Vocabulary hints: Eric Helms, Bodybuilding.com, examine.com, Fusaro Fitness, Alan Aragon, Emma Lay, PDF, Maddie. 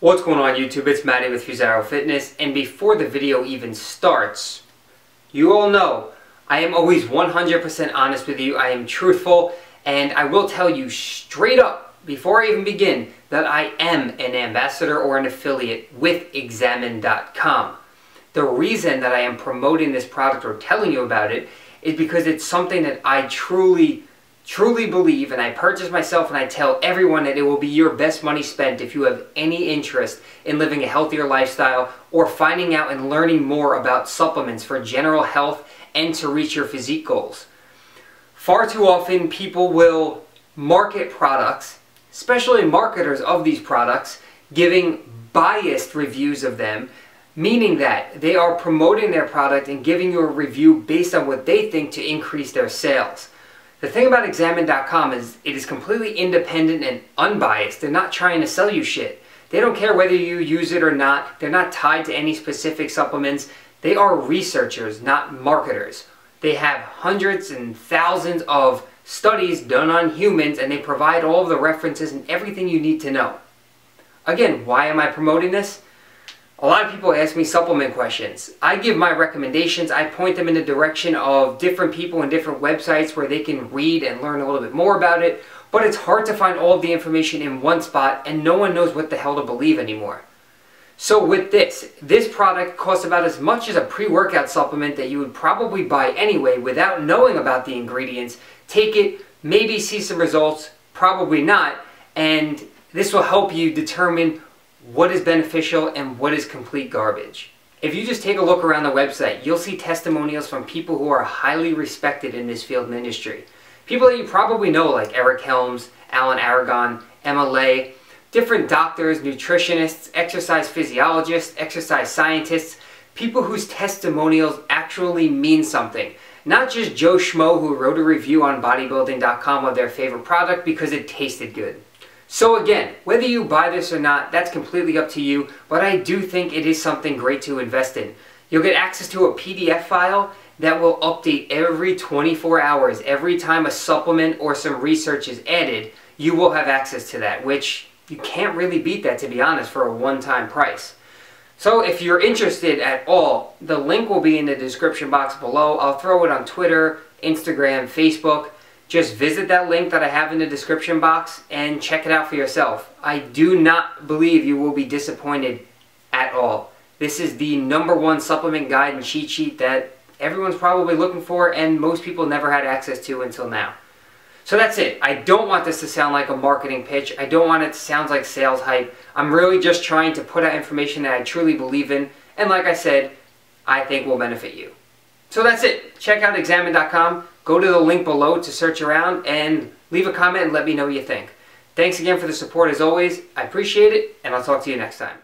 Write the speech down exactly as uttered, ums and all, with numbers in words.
What's going on YouTube? It's Maddie with Fusaro Fitness, and before the video even starts, you all know I am always one hundred percent honest with you. I am truthful, and I will tell you straight up before I even begin that I am an ambassador or an affiliate with examine dot com. The reason that I am promoting this product or telling you about it is because it's something that I truly truly believe, and I purchase myself, and I tell everyone that it will be your best money spent if you have any interest in living a healthier lifestyle or finding out and learning more about supplements for general health and to reach your physique goals. Far too often people will market products, especially marketers of these products, giving biased reviews of them, meaning that they are promoting their product and giving you a review based on what they think to increase their sales. The thing about examine dot com is it is completely independent and unbiased. They're not trying to sell you shit. They don't care whether you use it or not. They're not tied to any specific supplements. They are researchers, not marketers. They have hundreds and thousands of studies done on humans, and they provide all of the references and everything you need to know. Again, why am I promoting this? A lot of people ask me supplement questions. I give my recommendations. I point them in the direction of different people and different websites where they can read and learn a little bit more about it, but it's hard to find all of the information in one spot, and no one knows what the hell to believe anymore. So with this, this product costs about as much as a pre-workout supplement that you would probably buy anyway without knowing about the ingredients. Take it, maybe see some results, probably not, and this will help you determine what is beneficial and what is complete garbage. If you just take a look around the website, you'll see testimonials from people who are highly respected in this field and industry. People that you probably know, like Eric Helms, Alan Aragon, Emma Lay, different doctors, nutritionists, exercise physiologists, exercise scientists, people whose testimonials actually mean something. Not just Joe Schmo who wrote a review on bodybuilding dot com of their favorite product because it tasted good. So again, whether you buy this or not, that's completely up to you, but I do think it is something great to invest in. You'll get access to a P D F file that will update every twenty-four hours. Every time a supplement or some research is added, you will have access to that, which you can't really beat that, to be honest, for a one-time price. So if you're interested at all, the link will be in the description box below. I'll throw it on Twitter, Instagram, Facebook. Just visit that link that I have in the description box and check it out for yourself. I do not believe you will be disappointed at all. This is the number one supplement guide and cheat sheet that everyone's probably looking for and most people never had access to until now. So that's it. I don't want this to sound like a marketing pitch. I don't want it to sound like sales hype. I'm really just trying to put out information that I truly believe in, and like I said, I think will benefit you. So that's it. Check out examine dot com. Go to the link below to search around and leave a comment and let me know what you think. Thanks again for the support as always. I appreciate it, and I'll talk to you next time.